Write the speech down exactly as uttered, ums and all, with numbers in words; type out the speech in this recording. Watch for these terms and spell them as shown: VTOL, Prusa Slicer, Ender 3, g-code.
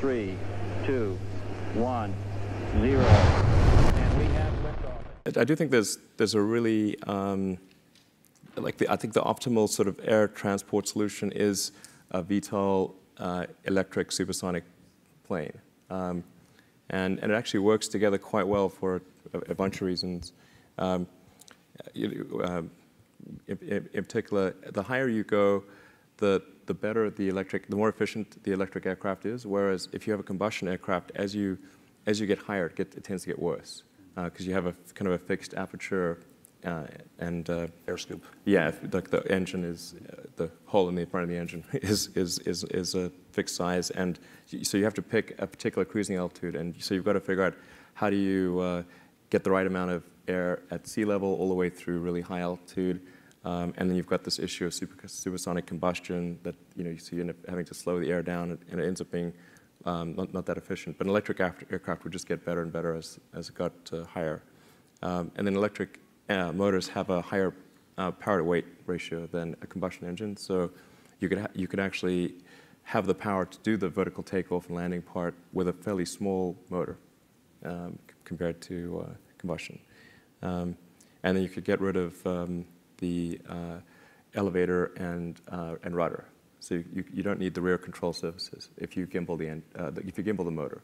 three, two, one, zero. And we have liftoff. I do think there's there's a really um, like the, I think the optimal sort of air transport solution is a V TOL uh, electric supersonic plane, um, and and it actually works together quite well for a, a bunch of reasons. Um, uh, in, in particular, the higher you go, the the better the electric, the more efficient the electric aircraft is. Whereas if you have a combustion aircraft, as you as you get higher, it, get, it tends to get worse because uh, you have a kind of a fixed aperture uh, and uh, air scoop. Yeah, like the engine is uh, the hole in the front of the engine is is is is a fixed size, and so you have to pick a particular cruising altitude, and so you've got to figure out how do you uh, get the right amount of air at sea level all the way through really high altitude. Um, and then you've got this issue of super, supersonic combustion that, you know, so you end up having to slow the air down, and it ends up being um, not, not that efficient. But an electric aircraft would just get better and better as, as it got uh, higher. Um, and then electric uh, motors have a higher uh, power-to-weight ratio than a combustion engine. So you could, ha you could actually have the power to do the vertical takeoff and landing part with a fairly small motor um, compared to uh, combustion. Um, and then you could get rid of... Um, the uh, elevator and uh, and rudder, so you, you, you don't need the rear control surfaces if you gimbal the end, uh, if you gimbal the motor.